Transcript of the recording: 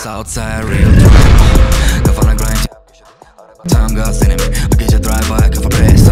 Southside, real drive. Kafa na grind, time God's enemy. I get your drive by, cover best.